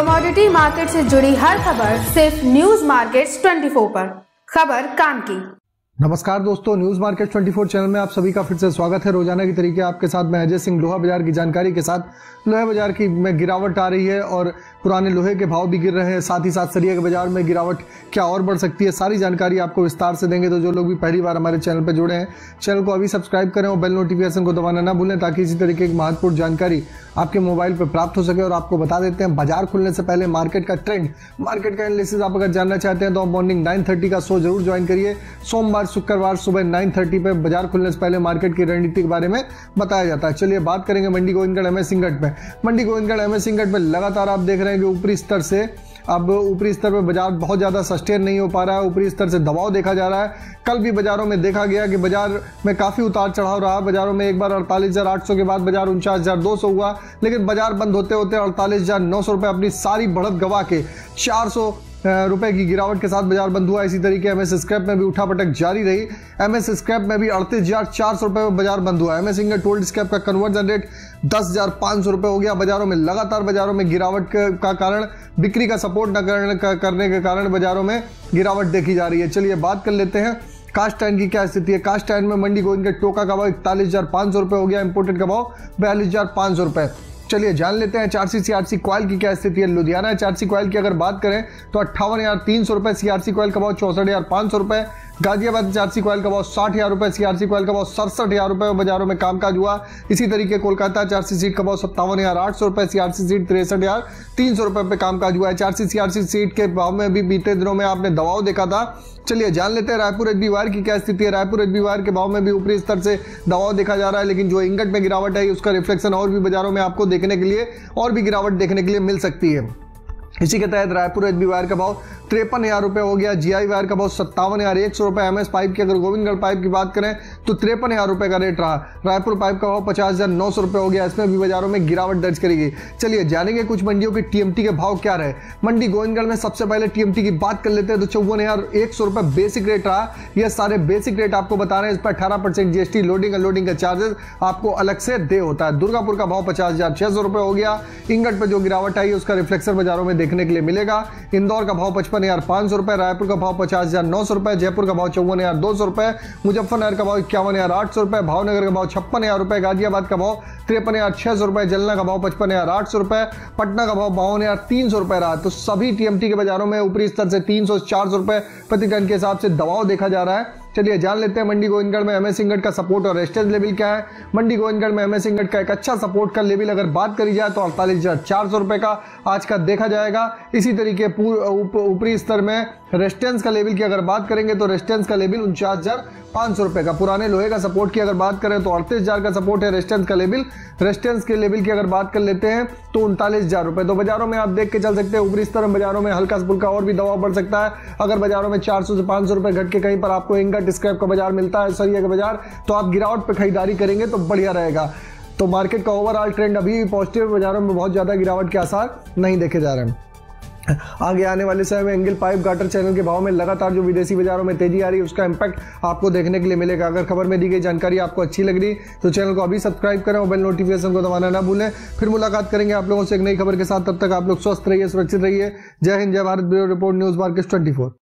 Commodity market से जुड़ी हर खबर सिर्फ न्यूज मार्केट 24 पर, खबर काम की। नमस्कार दोस्तों, न्यूज मार्केट 24 चैनल में आप सभी का फिर से स्वागत है। रोजाना की तरीके आपके साथ मैं अजय सिंह। लोहा बाजार की जानकारी के साथ, लोहा बाजार की में गिरावट आ रही है और पुराने लोहे के भाव भी गिर रहे हैं। साथ ही साथ सरिया के बाजार में गिरावट क्या और बढ़ सकती है, सारी जानकारी आपको विस्तार से देंगे। तो जो लोग भी पहली बार हमारे चैनल पर जुड़े हैं, चैनल को अभी सब्सक्राइब करें और बेल नोटिफिकेशन को दबाना ना भूलें, ताकि इसी तरीके की महत्वपूर्ण जानकारी आपके मोबाइल पर प्राप्त हो सके। और आपको बता देते हैं, बाजार खुलने से पहले मार्केट का ट्रेंड, मार्केट का एनालिसिस आप अगर जानना चाहते हैं तो मॉर्निंग 9:30 का शो जरूर ज्वाइन करिए। सोमवार शुक्रवार सुबह 9:30 पर बाजार खुलने से पहले मार्केट की रणनीति के बारे में बताया जाता है। चलिए बात करेंगे मंडी गोविंदगढ़ एमएस इंगट में। मंडी गोविंदगढ़ एमएस इंगट में लगातार आप देख रहे हैं कि ऊपरी स्तर पर बाजार बहुत ज़्यादा सस्टेन नहीं हो पा रहा है। ऊपरी स्तर से दबाव देखा जा रहा है। कल भी बाजारों में देखा गया कि बाजार में काफ़ी उतार चढ़ाव रहा। बाजारों में एक बार 48,800 के बाद बाजार 49,200 हुआ, लेकिन बाजार बंद होते होते 48,900 रुपये अपनी सारी बढ़त गवा के 400 रुपए की गिरावट के साथ बाजार बंद हुआ। इसी तरीके एमएस स्क्रैप में भी उठापटक जारी रही। एमएस स्क्रैप में भी 38,400 रुपये में बाजार बंद हुआ। एमएस इंगट टोल्ड स्क्रैप का कन्वर्जन रेट 10,500 रुपये हो गया। बाजारों में लगातार बाजारों में गिरावट का कारण बिक्री का सपोर्ट न करने के कारण बाजारों में गिरावट देखी जा रही है। चलिए बात कर लेते हैं कास्ट एन की क्या स्थिति है। कास्ट एन में मंडी गोविंदगढ़ टोका का भाव 41,500 रुपये हो गया। इम्पोर्टेड का भाव 42,500 रुपये। चलिए जान लेते हैं 400 सीआरसी कॉयल की क्या स्थिति है। लुधियाना 400 कॉयल की अगर बात करें तो 58,300 रुपये। सीआरसी कॉयल का भाव 64,500 रुपये। गाजियाबाद 400 कॉयल का भाव 60,000 रुपये। सीआरसी कॉयल का भाव 67,000 रुपये। बाजारों में कामकाज हुआ। इसी तरीके कोलकाता 400 सीट का भाव 57,800 रुपये। सीआरसी सीट 63,300 रुपये पे कामकाज हुआ है। 400 सीआरसी सीट के भाव में भी बीते दिनों में आपने दबाव देखा था। चलिए जान लेते हैं रायपुर HBWR की क्या स्थिति है। रायपुर HBWR के भाव में भी ऊपरी स्तर से दबाव देखा जा रहा है, लेकिन जो इंगट में गिरावट है उसका रिफ्लेक्शन और भी बाजारों में आपको देखने के लिए और भी गिरावट देखने के लिए मिल सकती है। इसी के तहत रायपुर HBWR का भाव 53,000 रुपये हो गया। GI वायर का भाव 57,100 रुपये। MS पाइप की अगर गोविंदगढ़ पाइप की बात करें तो 53,000 रुपये का रेट रहा। रायपुर पाइप का भाव 50,900 रुपये हो गया। इसमें भी बाजारों में गिरावट दर्ज करेगी। चलिए जानेंगे कुछ मंडियों के TMT के भाव क्या रहे। मंडी गोविंदगढ़ में सबसे पहले TMT की बात कर लेते हैं तो 54,100 रुपये बेसिक रेट रहा। यह सारे बेसिक रेट आपको बता रहे हैं। इस पर 18% GST लोडिंग अनलोडिंग का चार्जेस आपको अलग से दे होता है। दुर्गापुर का भाव 50,600 रुपये हो गया। इंगट पर जो गिरावट आई उसका रिफ्लेक्शन बाजारों में देखने के लिए मिलेगा। इंदौर का भाव 55,500 रुपये। रायपुर का भाव 50,900 रुपये। जयपुर का भाव 54,200 रुपये। मुजफ्फरनगर का भाव 51,800 रुपये। भावनगर का भाव 56,000 रुपये। गाजियाबाद का भाव 53,600 रुपये। जलना का भाव 55,800 रुपये। पटना का भाव 52,300 रुपये रहा। तो सभी TMT के बाजारों में ऊपरी स्तर से 300-400 रुपये प्रति टन के हिसाब से दबाव देखा जा रहा है। चलिए जान लेते हैं मंडी गोविंदगढ़ में एमएस इंगट का सपोर्ट और रेजिस्टेंस लेवल क्या है। मंडी गोविंदगढ़ में एमएस इंगट का एक अच्छा सपोर्ट का लेवल अगर बात करी जाए तो 48,400 रुपये का आज का देखा जाएगा। इसी तरीके ऊपरी स्तर में रेजिस्टेंस का लेवल की अगर बात करेंगे तो रेजिस्टेंस का लेवल 49,500 रुपये का। पुराने लोहे का सपोर्ट की अगर बात करें तो 38,000 का सपोर्ट है। रेजिस्टेंस के लेवल की अगर बात कर लेते हैं तो 39,000 रुपये। तो बाजारों में आप देख के चल सकते हैं ऊपरी स्तर में बाजारों में हल्का फुल्का और भी दबाव बढ़ सकता है। अगर बाजारों में 400 से 500 रुपये घट के कहीं पर आपको इंगट स्क्रैप का बाजार मिलता है, सरिया का बाजार, तो आप गिरावट पर खरीदारी करेंगे तो बढ़िया रहेगा। तो मार्केट का ओवरऑल ट्रेंड अभी पॉजिटिव, बाजारों में बहुत ज़्यादा गिरावट के आसार नहीं देखे जा रहे हैं। आगे आने वाले समय में एंगल पाइप गाटर चैनल के भाव में लगातार जो विदेशी बाजारों में तेजी आ रही है उसका इंपैक्ट आपको देखने के लिए मिलेगा। अगर खबर में दी गई जानकारी आपको अच्छी लग रही तो चैनल को अभी सब्सक्राइब करें और बेल नोटिफिकेशन को दबाना ना भूलें। फिर मुलाकात करेंगे आप लोगों से एक नई खबर के साथ। तब तक आप लोग स्वस्थ रहिए, सुरक्षित रहिए। जय हिंद, जय Bharat. Bureau report, news market 24।